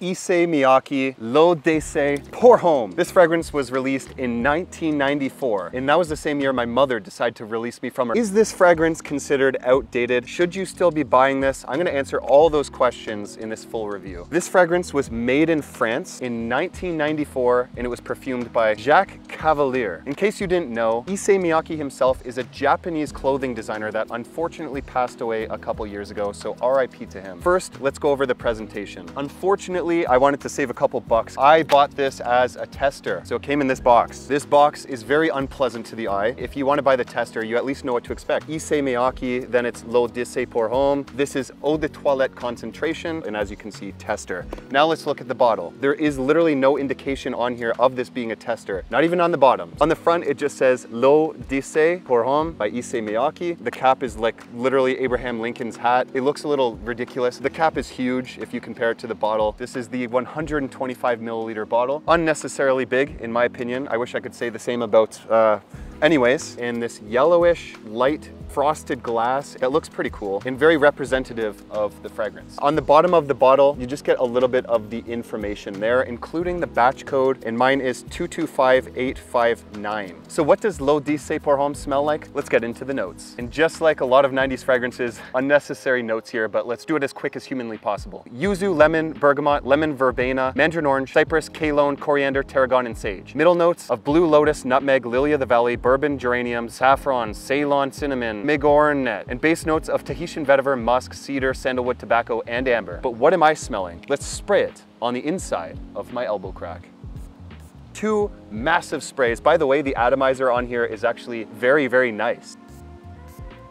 Issey Miyake L'Eau d'Issey Pour Homme. This fragrance was released in 1994, and that was the same year my mother decided to release me from her. Is this fragrance considered outdated? Should you still be buying this? I'm gonna answer all those questions in this full review. This fragrance was made in France in 1994, and it was perfumed by Jacques Cavallier. In case you didn't know, Issey Miyake himself is a Japanese clothing designer that unfortunately passed away a couple years ago, so RIP to him. First, let's go over the presentation. Unfortunately, I wanted to save a couple bucks. I bought this as a tester, so it came in this box. This box is very unpleasant to the eye. If you want to buy the tester, you at least know what to expect. Issey Miyake, then it's L'Eau d'Issey Pour Homme. This is Eau de Toilette Concentration, and as you can see, tester. Now let's look at the bottle. There is literally no indication on here of this being a tester, not even on the bottom. On the front, it just says L'Eau d'Issey Pour Homme by Issey Miyake. The cap is like literally Abraham Lincoln's hat. It looks a little ridiculous. The cap is huge if you compare it to the bottle. This is the 125 milliliter bottle. Unnecessarily big, in my opinion. I wish I could say the same about, anyways. And this yellowish, light, frosted glass, it looks pretty cool and very representative of the fragrance. On the bottom of the bottle, you just get a little bit of the information there, including the batch code, and mine is 225859. So what does L'Eau d'Issey Pour Homme smell like? Let's get into the notes. And just like a lot of 90s fragrances, unnecessary notes here, but let's do it as quick as humanly possible. Yuzu, lemon, bergamot, lemon verbena, mandarin orange, cypress, cologne, coriander, tarragon, and sage. Middle notes of blue lotus, nutmeg, lily of the valley, bourbon, geranium, saffron, Ceylon cinnamon, Migornet, and base notes of Tahitian vetiver, musk, cedar, sandalwood, tobacco, and amber. But what am I smelling? Let's spray it on the inside of my elbow crack. Two massive sprays. By the way, the atomizer on here is actually very, very nice.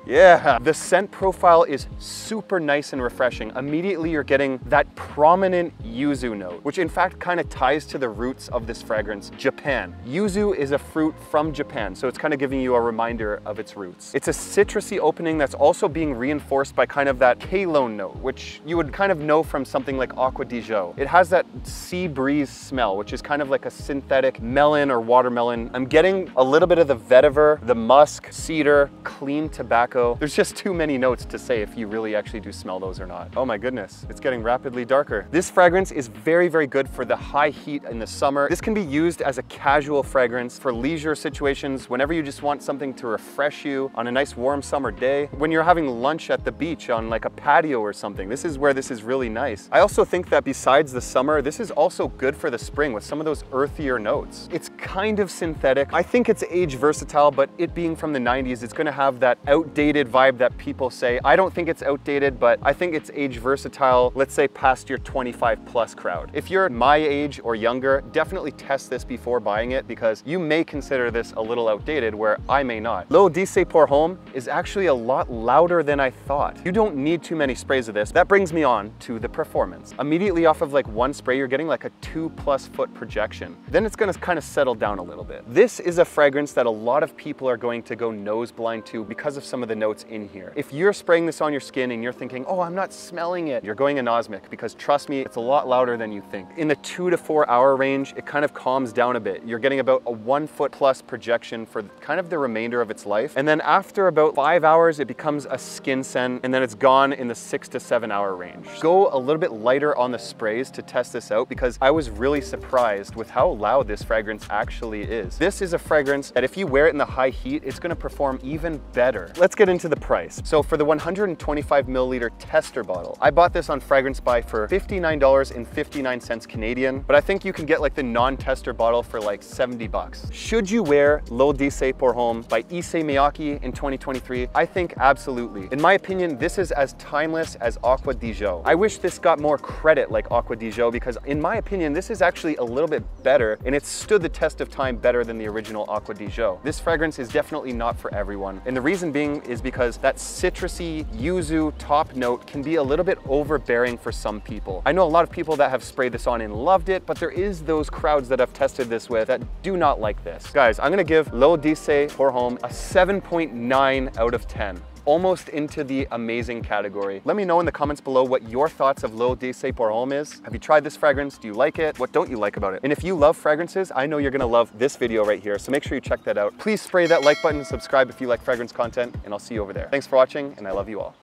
Yeah, the scent profile is super nice and refreshing. Immediately you're getting that prominent yuzu note, which in fact kind of ties to the roots of this fragrance, Japan. Yuzu is a fruit from Japan, so it's kind of giving you a reminder of its roots. It's a citrusy opening that's also being reinforced by kind of that cologne note, which you would kind of know from something like Acqua di Giò. It has that sea breeze smell, which is kind of like a synthetic melon or watermelon. I'm getting a little bit of the vetiver, the musk, cedar, clean tobacco. There's just too many notes to say if you really actually do smell those or not. Oh my goodness, it's getting rapidly darker. This fragrance is very, very good for the high heat in the summer. This can be used as a casual fragrance for leisure situations, whenever you just want something to refresh you on a nice warm summer day. When you're having lunch at the beach on like a patio or something, this is where this is really nice. I also think that besides the summer, this is also good for the spring with some of those earthier notes. It's kind of synthetic. I think it's age versatile, but it being from the 90s, it's gonna have that outdated vibe that people say. I don't think it's outdated, but I think it's age versatile, let's say past your 25 plus crowd. If you're my age or younger, definitely test this before buying it because you may consider this a little outdated where I may not. L'Eau d'Issey Pour Homme is actually a lot louder than I thought. You don't need too many sprays of this. That brings me on to the performance. Immediately off of like one spray, you're getting like a 2+ foot projection. Then it's gonna kind of settle down a little bit. This is a fragrance that a lot of people are going to go nose blind to because of some of the notes in here. If you're spraying this on your skin and you're thinking, oh, I'm not smelling it, you're going anosmic because trust me, it's a lot louder than you think. In the 2 to 4 hour range, it kind of calms down a bit. You're getting about a 1 foot+ projection for kind of the remainder of its life. And then after about 5 hours, it becomes a skin scent and then it's gone in the 6 to 7 hour range. Go a little bit lighter on the sprays to test this out because I was really surprised with how loud this fragrance actually is. This is a fragrance that if you wear it in the high heat, it's gonna perform even better. Let's get into the price. So for the 125 milliliter tester bottle, I bought this on Fragrance Buy for $59.59 Canadian, but I think you can get like the non-tester bottle for like 70 bucks. Should you wear L'Eau d'Issey Pour Homme by Issey Miyake in 2023? I think absolutely. In my opinion, this is as timeless as Acqua di Giò. I wish this got more credit like Acqua di Giò because in my opinion, this is actually a little bit better and it stood the test of time better than the original Acqua di Giò. This fragrance is definitely not for everyone. And the reason being is because that citrusy yuzu top note can be a little bit overbearing for some people. I know a lot of people that have sprayed this on and loved it, but there is those crowds that I've tested this with that do not like this. Guys, I'm gonna give L'Eau d'Issey Pour Homme a 7.9 out of 10. Almost into the amazing category. Let me know in the comments below what your thoughts of L'Eau d'Issey Pour Homme is. Have you tried this fragrance? Do you like it? What don't you like about it? And if you love fragrances, I know you're gonna love this video right here, so make sure you check that out. Please spray that like button, subscribe if you like fragrance content, and I'll see you over there. Thanks for watching, and I love you all.